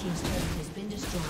team's turret has been destroyed.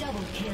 Double kill.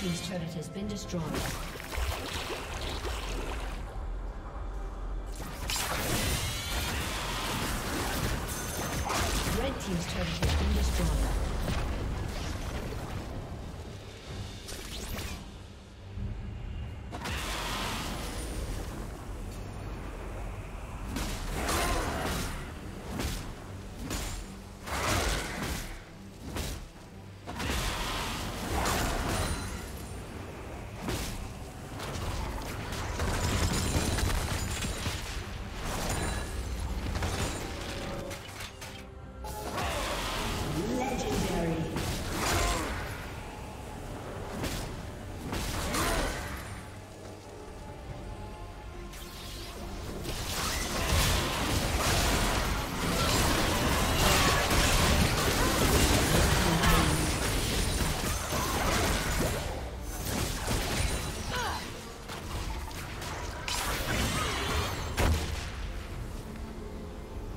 His turret has been destroyed. Red team's turret has been destroyed.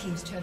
Team's turret